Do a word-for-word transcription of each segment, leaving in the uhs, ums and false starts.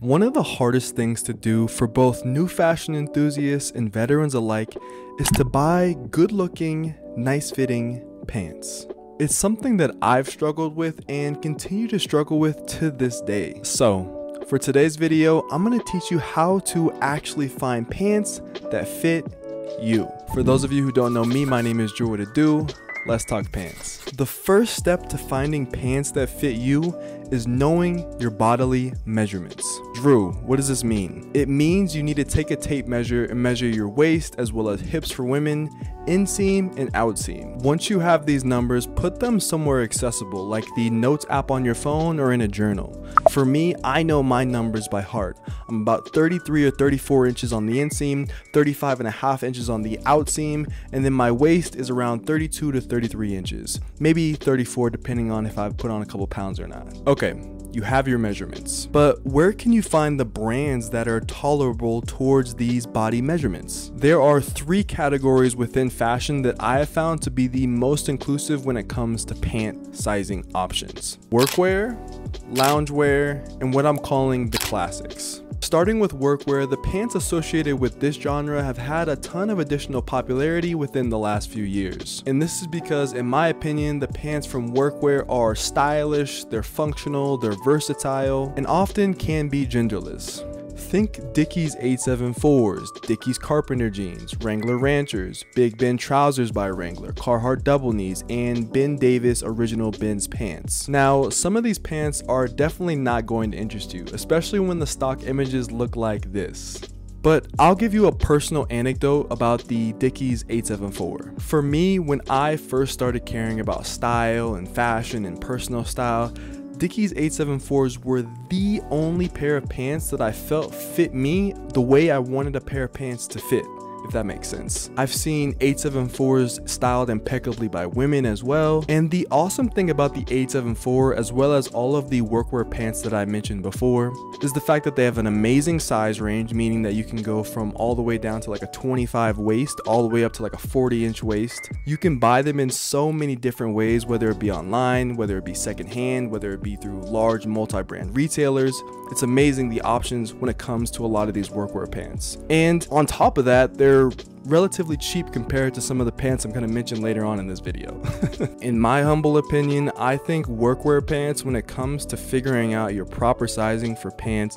One of the hardest things to do for both new fashion enthusiasts and veterans alike is to buy good-looking, nice-fitting pants. It's something that I've struggled with and continue to struggle with to this day. So, for today's video, I'm going to teach you how to actually find pants that fit you. For those of you who don't know me, my name is Drew Joiner. Let's talk pants. The first step to finding pants that fit you is knowing your bodily measurements. Drew, what does this mean? It means you need to take a tape measure and measure your waist as well as hips for women, inseam and outseam. Once you have these numbers, put them somewhere accessible like the notes app on your phone or in a journal. For me, I know my numbers by heart. I'm about thirty-three or thirty-four inches on the inseam, thirty-five and a half inches on the outseam, and then my waist is around thirty-two to thirty-three inches, maybe thirty-four depending on if I've put on a couple pounds or not. Okay, you have your measurements, but where can you find the brands that are tolerable towards these body measurements? There are three categories within fashion that I have found to be the most inclusive when it comes to pant sizing options: workwear, loungewear, and what I'm calling the classics. Starting with workwear, the pants associated with this genre have had a ton of additional popularity within the last few years. And this is because, in my opinion, the pants from workwear are stylish, they're functional, they're versatile, and often can be genderless. Think Dickies eight seven fours, Dickies Carpenter jeans, Wrangler Ranchers, Big Ben trousers by Wrangler, Carhartt double knees, and Ben Davis original Ben's pants. Now, some of these pants are definitely not going to interest you, especially when the stock images look like this. But I'll give you a personal anecdote about the Dickies eight seven four. For me, when I first started caring about style and fashion and personal style, Dickies eight seven fours were the only pair of pants that I felt fit me the way I wanted a pair of pants to fit, if that makes sense. I've seen eight seven fours styled impeccably by women as well. And the awesome thing about the eight seven four, as well as all of the workwear pants that I mentioned before, is the fact that they have an amazing size range, meaning that you can go from all the way down to like a twenty-five waist, all the way up to like a forty inch waist. You can buy them in so many different ways, whether it be online, whether it be secondhand, whether it be through large multi-brand retailers. It's amazing the options when it comes to a lot of these workwear pants. And on top of that, there They're relatively cheap compared to some of the pants I'm going to mention later on in this video. In my humble opinion, I think workwear pants, when it comes to figuring out your proper sizing for pants,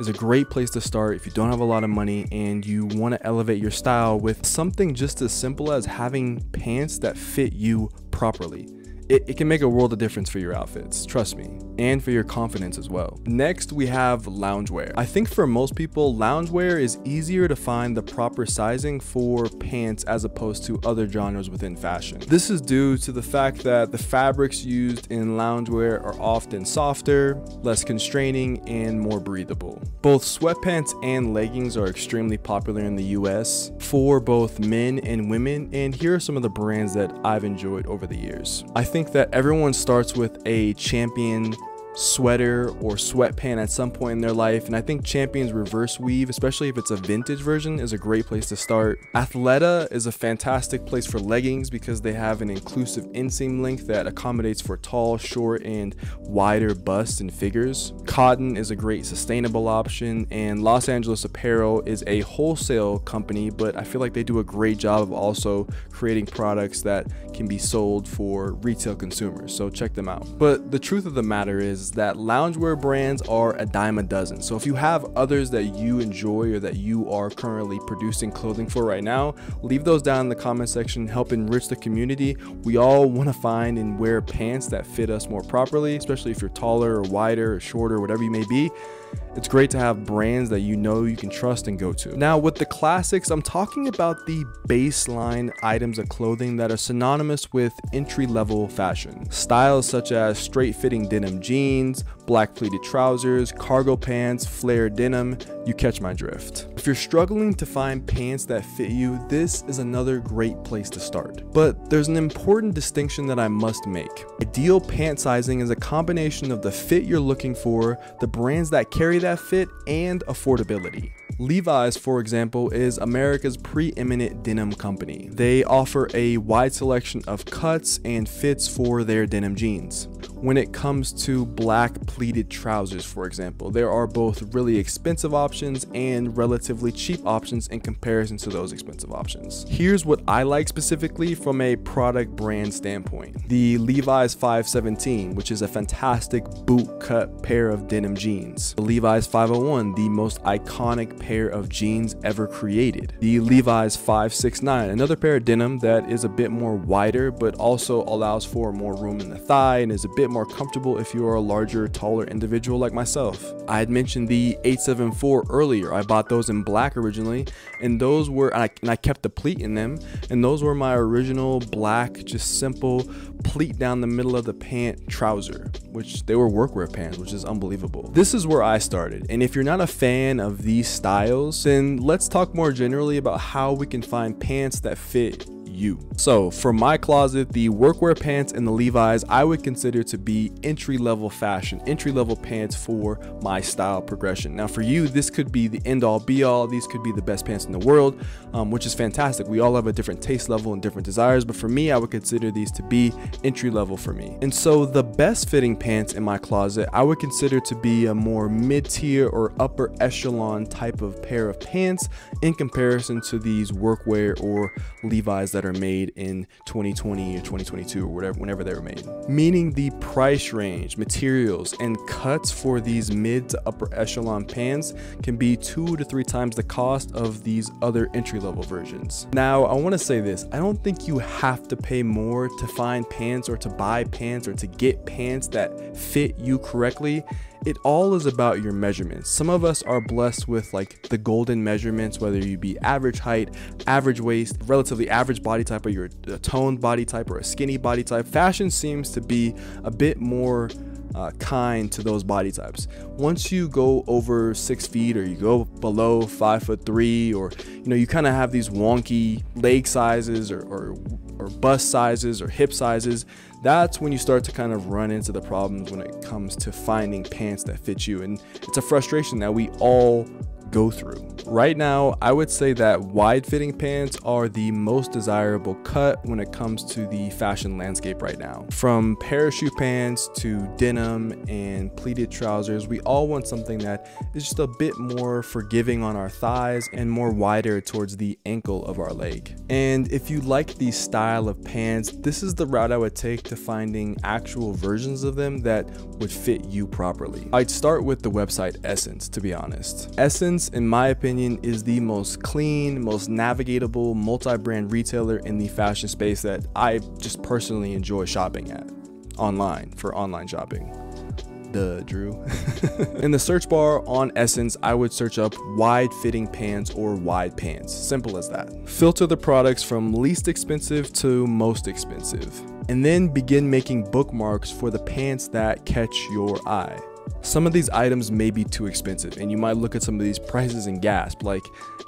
is a great place to start if you don't have a lot of money and you want to elevate your style with something just as simple as having pants that fit you properly. It, it can make a world of difference for your outfits, trust me, and for your confidence as well. Next, we have loungewear. I think for most people, loungewear is easier to find the proper sizing for pants as opposed to other genres within fashion. This is due to the fact that the fabrics used in loungewear are often softer, less constraining, and more breathable. Both sweatpants and leggings are extremely popular in the U S for both men and women, and here are some of the brands that I've enjoyed over the years. I think that everyone starts with a Champion sweater or sweatpant at some point in their life, and I think Champion's reverse weave, especially if it's a vintage version, is a great place to start. Athleta is a fantastic place for leggings because they have an inclusive inseam length that accommodates for tall, short, and wider busts and figures. Cotton is a great sustainable option, and Los Angeles Apparel is a wholesale company, but I feel like they do a great job of also creating products that can be sold for retail consumers, so check them out. But the truth of the matter is that loungewear brands are a dime a dozen. So if you have others that you enjoy or that you are currently producing clothing for right now, leave those down in the comment section, help enrich the community. We all want to find and wear pants that fit us more properly, especially if you're taller or wider or shorter, whatever you may be. It's great to have brands that you know you can trust and go to. Now with the classics, I'm talking about the baseline items of clothing that are synonymous with entry-level fashion. Styles such as straight-fitting denim jeans, black pleated trousers, cargo pants, flared denim, you catch my drift. If you're struggling to find pants that fit you, this is another great place to start. But there's an important distinction that I must make. Ideal pant sizing is a combination of the fit you're looking for, the brands that carry that fit, and affordability. Levi's, for example, is America's preeminent denim company. They offer a wide selection of cuts and fits for their denim jeans. when it comes to black pleated trousers, for example. There are both really expensive options and relatively cheap options in comparison to those expensive options. Here's what I like specifically from a product brand standpoint. The Levi's five seventeen, which is a fantastic boot cut pair of denim jeans. The Levi's five oh one, the most iconic pair of jeans ever created. The Levi's five sixty-nine, another pair of denim that is a bit more wider but also allows for more room in the thigh and is a bit more comfortable if you are a larger, taller individual like myself. I had mentioned the eight seventy-four earlier. I bought those in black originally, and those were, and I, and I kept the pleat in them, and those were my original black, just simple pleat down the middle of the pant trouser, which they were workwear pants, which is unbelievable. This is where I started, and if you're not a fan of these styles, then let's talk more generally about how we can find pants that fit you. So for my closet, the workwear pants and the Levi's I would consider to be entry-level fashion, entry-level pants for my style progression. Now for you, this could be the end-all be-all. These could be the best pants in the world, um, which is fantastic. We all have a different taste level and different desires, but for me, I would consider these to be entry-level for me. And so the best fitting pants in my closet I would consider to be a more mid-tier or upper echelon type of pair of pants in comparison to these workwear or Levi's that are made in twenty twenty or twenty twenty-two or whatever, whenever they were made. Meaning the price range, materials, and cuts for these mid to upper echelon pants can be two to three times the cost of these other entry-level versions. Now, I want to say this. I don't think you have to pay more to find pants or to buy pants or to get pants that fit you correctly. It all is about your measurements. Some of us are blessed with like the golden measurements, whether you be average height, average waist, relatively average body type, or you're a toned body type or a skinny body type. Fashion seems to be a bit more Uh, kind to those body types. Once you go over six feet or you go below five foot three, or you know, you kind of have these wonky leg sizes or, or or bust sizes or hip sizes, that's when you start to kind of run into the problems when it comes to finding pants that fit you, and it's a frustration that we all go through. Right now, I would say that wide fitting pants are the most desirable cut when it comes to the fashion landscape right now. From parachute pants to denim and pleated trousers, we all want something that is just a bit more forgiving on our thighs and more wider towards the ankle of our leg. And if you like the style of pants, this is the route I would take to finding actual versions of them that would fit you properly. I'd start with the website Essence, to be honest. Essence, in my opinion, is the most clean, most navigatable multi-brand retailer in the fashion space that I just personally enjoy shopping at online, for online shopping. Duh, Drew. In the search bar on Essence, I would search up wide fitting pants or wide pants. Simple as that. Filter the products from least expensive to most expensive, and then begin making bookmarks for the pants that catch your eye. Some of these items may be too expensive, and you might look at some of these prices and gasp, like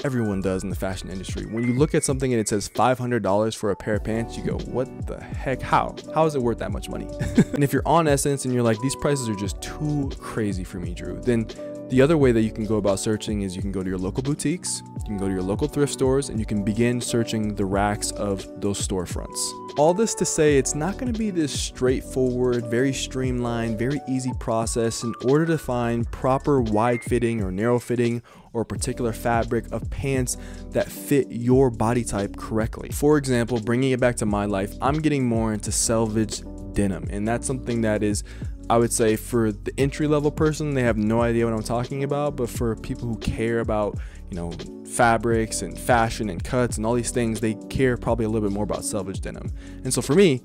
everyone does in the fashion industry. When you look at something and it says five hundred dollars for a pair of pants, you go, what the heck? How? How is it worth that much money? And if you're on Essence and you're like, these prices are just too crazy for me, Drew, then the other way that you can go about searching is you can go to your local boutiques, you can go to your local thrift stores, and you can begin searching the racks of those storefronts. All this to say, it's not going to be this straightforward, very streamlined, very easy process in order to find proper wide fitting or narrow fitting or a particular fabric of pants that fit your body type correctly. For example, bringing it back to my life, I'm getting more into selvage denim, and that's something that is, I would say, for the entry level person, they have no idea what I'm talking about, but for people who care about, you know, fabrics and fashion and cuts and all these things, they care probably a little bit more about selvage denim. And so for me,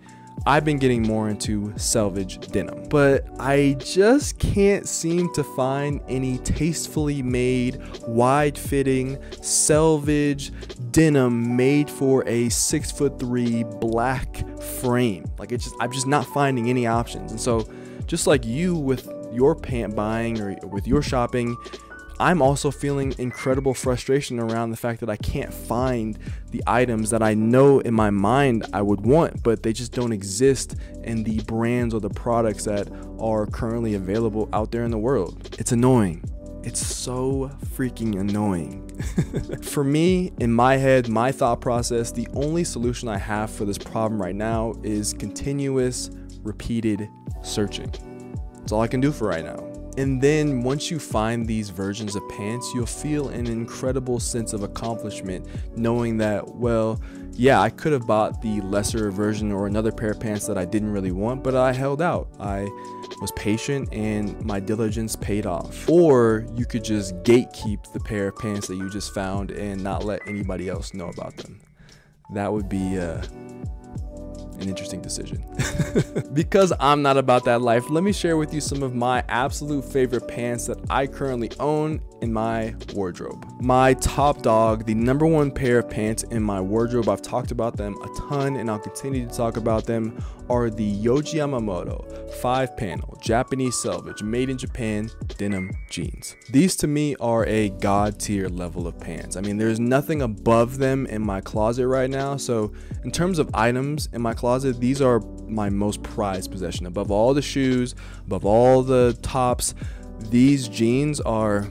I've been getting more into selvage denim, but I just can't seem to find any tastefully made, wide-fitting selvage denim made for a six foot three black frame. Like, it's just, I'm just not finding any options. And so just like you with your pant buying or with your shopping, I'm also feeling incredible frustration around the fact that I can't find the items that I know in my mind I would want, but they just don't exist in the brands or the products that are currently available out there in the world. It's annoying. It's so freaking annoying. For me, in my head, my thought process, the only solution I have for this problem right now is continuous, repeated searching. That's all I can do for right now. And then once you find these versions of pants, you'll feel an incredible sense of accomplishment knowing that, well, yeah, I could have bought the lesser version or another pair of pants that I didn't really want, but I held out. I was patient and my diligence paid off. Or you could just gatekeep the pair of pants that you just found and not let anybody else know about them. That would be uh, an interesting decision. Because I'm not about that life, let me share with you some of my absolute favorite pants that I currently own in my wardrobe. My top dog, the number one pair of pants in my wardrobe, I've talked about them a ton and I'll continue to talk about them, are the Yohji Yamamoto five panel Japanese selvage made in Japan denim jeans. These to me are a god tier level of pants. I mean, there's nothing above them in my closet right now. So in terms of items in my closet, these are my most prized possession. Above all the shoes, above all the tops, these jeans are,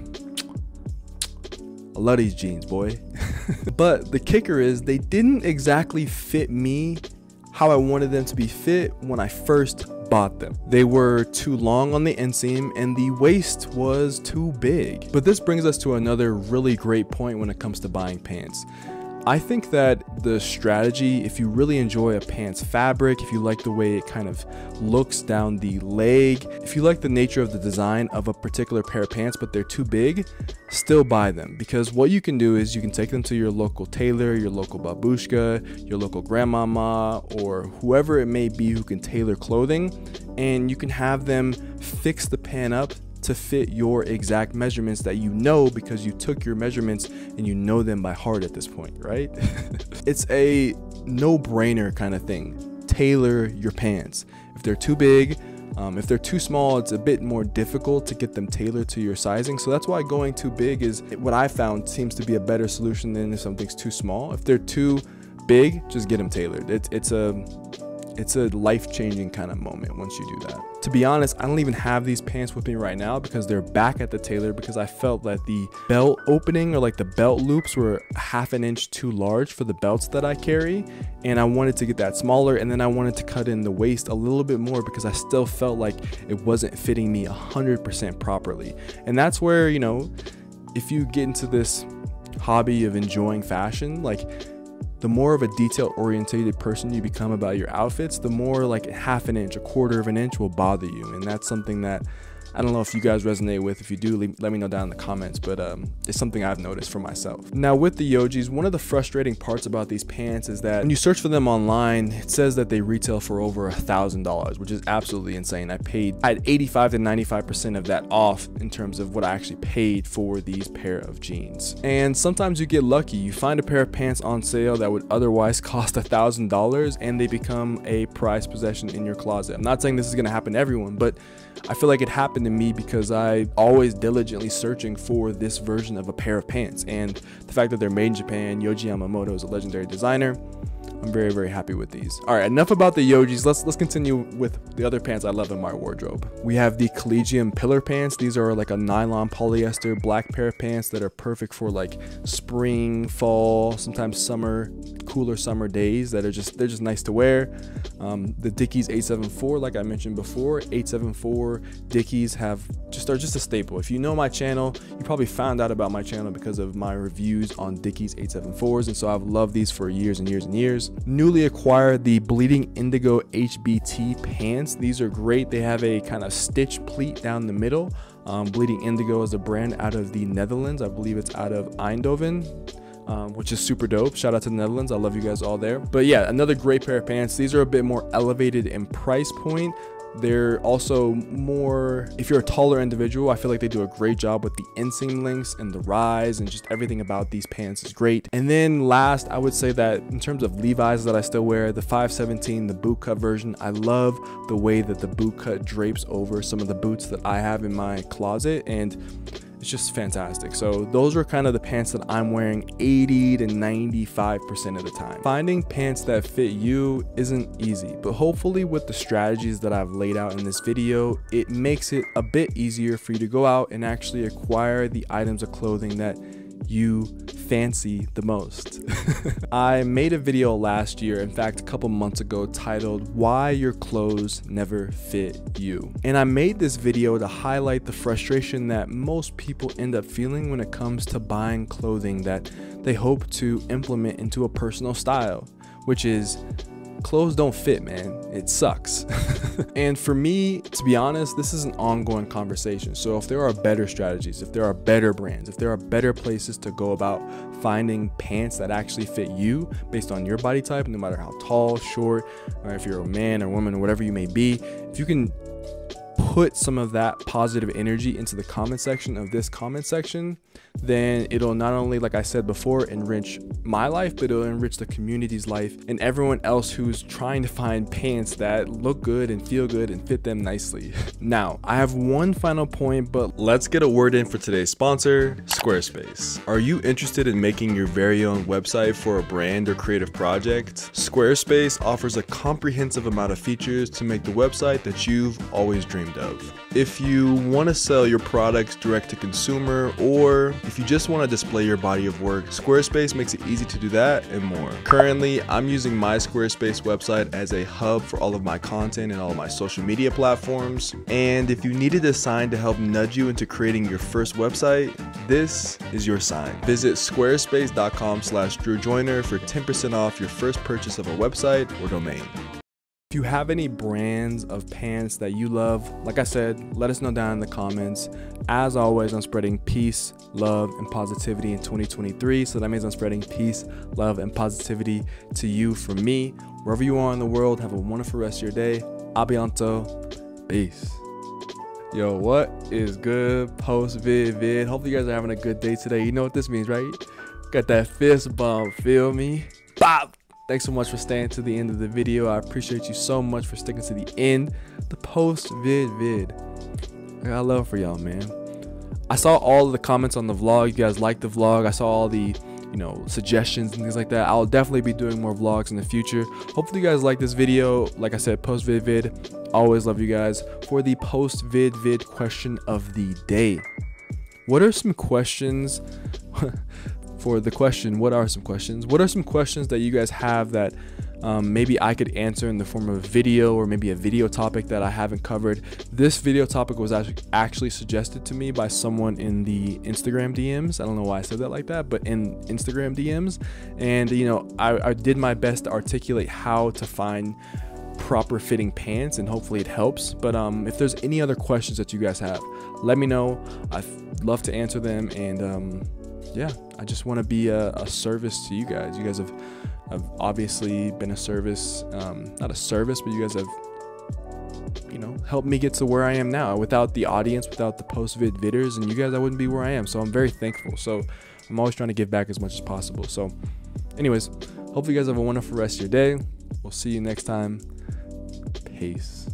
I love these jeans, boy. But the kicker is they didn't exactly fit me how I wanted them to be fit when I first bought them. They were too long on the inseam and the waist was too big. But this brings us to another really great point when it comes to buying pants. I think that the strategy, if you really enjoy a pants fabric, if you like the way it kind of looks down the leg, if you like the nature of the design of a particular pair of pants, but they're too big, still buy them. Because what you can do is you can take them to your local tailor, your local babushka, your local grandmama, or whoever it may be who can tailor clothing, and you can have them fix the pant up to fit your exact measurements that you know, because you took your measurements and you know them by heart at this point, right? It's a no-brainer kind of thing. Tailor your pants. If they're too big, um, if they're too small, it's a bit more difficult to get them tailored to your sizing. So that's why going too big is what I found seems to be a better solution than if something's too small. If they're too big, just get them tailored. It's, it's a It's a life-changing kind of moment once you do that. To be honest, I don't even have these pants with me right now because they're back at the tailor because I felt that the belt opening, or like the belt loops, were half an inch too large for the belts that I carry. And I wanted to get that smaller, and then I wanted to cut in the waist a little bit more because I still felt like it wasn't fitting me one hundred percent properly. And that's where, you know, if you get into this hobby of enjoying fashion, like, the more of a detail-oriented person you become about your outfits, the more like half an inch, a quarter of an inch will bother you. And that's something that, I don't know if you guys resonate with. If you do, leave, let me know down in the comments, but um, it's something I've noticed for myself. Now with the Yohjis, one of the frustrating parts about these pants is that when you search for them online, it says that they retail for over a thousand dollars, which is absolutely insane. I paid, I had eighty-five to ninety-five percent of that off in terms of what I actually paid for these pair of jeans. And sometimes you get lucky, you find a pair of pants on sale that would otherwise cost a thousand dollars, and they become a prized possession in your closet. I'm not saying this is gonna happen to everyone, but I feel like it happened to me because I always diligently searching for this version of a pair of pants, and the fact that they're made in Japan, Yohji Yamamoto is a legendary designer. I'm very, very happy with these. All right, enough about the Yohjis. Let's let's continue with the other pants I love in my wardrobe. We have the Collegium pillar pants. These are like a nylon polyester black pair of pants that are perfect for like spring, fall, sometimes summer, cooler summer days that are just, they're just nice to wear. Um, the Dickies eight seven four, like I mentioned before, eight seven four Dickies have just are just a staple. If you know my channel, you probably found out about my channel because of my reviews on Dickies eight seven fours. And so I've loved these for years and years and years. Newly acquired the Bleeding Indigo H B T pants. These are great. They have a kind of stitch pleat down the middle. Um, Bleeding Indigo is a brand out of the Netherlands. I believe it's out of Eindhoven. Um, which is super dope. Shout out to the Netherlands. I love you guys all there. But yeah, another great pair of pants. These are a bit more elevated in price point. They're also more, if you're a taller individual, I feel like they do a great job with the inseam lengths and the rise, and just everything about these pants is great. And then last, I would say that in terms of Levi's that I still wear, the five seventeen, the boot cut version, I love the way that the boot cut drapes over some of the boots that I have in my closet, and it's just fantastic. So those are kind of the pants that I'm wearing eighty to ninety-five percent of the time. Finding pants that fit you isn't easy, but hopefully with the strategies that I've laid out in this video, it makes it a bit easier for you to go out and actually acquire the items of clothing that you fancy the most. I made a video last year, in fact, a couple months ago, titled Why Your Clothes Never Fit You. And I made this video to highlight the frustration that most people end up feeling when it comes to buying clothing that they hope to implement into a personal style, which is clothes don't fit, man. It sucks. And for me, to be honest, this is an ongoing conversation. So if there are better strategies, if there are better brands, if there are better places to go about finding pants that actually fit you based on your body type, no matter how tall, short, or if you're a man or woman or whatever you may be, if you can put some of that positive energy into the comment section of this comment section, then it'll not only, like I said before, enrich my life, but it'll enrich the community's life and everyone else who's trying to find pants that look good and feel good and fit them nicely. Now, I have one final point, but let's get a word in for today's sponsor, Squarespace. Are you interested in making your very own website for a brand or creative project? Squarespace offers a comprehensive amount of features to make the website that you've always dreamed of. If you want to sell your products direct to consumer, or if you just want to display your body of work, Squarespace makes it easy to do that and more. Currently, I'm using my Squarespace website as a hub for all of my content and all of my social media platforms. And if you needed a sign to help nudge you into creating your first website, this is your sign. Visit squarespace dot com slash Drew Joiner for ten percent off your first purchase of a website or domain. If you have any brands of pants that you love, like I said, let us know down in the comments. As always, I'm spreading peace, love, and positivity in twenty twenty-three. So that means I'm spreading peace, love, and positivity to you from me. Wherever you are in the world, have a wonderful rest of your day. A bientôt. Peace. Yo, what is good? Post vid vid. Hopefully you guys are having a good day today. You know what this means, right? Got that fist bump, feel me? Bop! Thanks so much for staying to the end of the video. I appreciate you so much for sticking to the end. The post vid vid. I got love for y'all, man. I saw all of the comments on the vlog. You guys liked the vlog. I saw all the, you know, suggestions and things like that. I'll definitely be doing more vlogs in the future. Hopefully you guys like this video. Like I said, post vid vid. Always love you guys. For the post vid vid question of the day. What are some questions? For the question, what are some questions? What are some questions that you guys have that um, maybe I could answer in the form of a video, or maybe a video topic that I haven't covered? This video topic was actually suggested to me by someone in the Instagram D Ms. I don't know why I said that like that, but in Instagram D Ms. And, you know, I, I did my best to articulate how to find proper fitting pants, and hopefully it helps. But um if there's any other questions that you guys have, let me know. I'd love to answer them. And um yeah, I just want to be a, a service to you guys. You guys have, have obviously been a service, um not a service, but you guys have, you know, helped me get to where I am now. Without the audience, without the post vid vidders and you guys, I wouldn't be where I am. So I'm very thankful. So I'm always trying to give back as much as possible. So anyways, hopefully you guys have a wonderful rest of your day. We'll see you next time. Peace.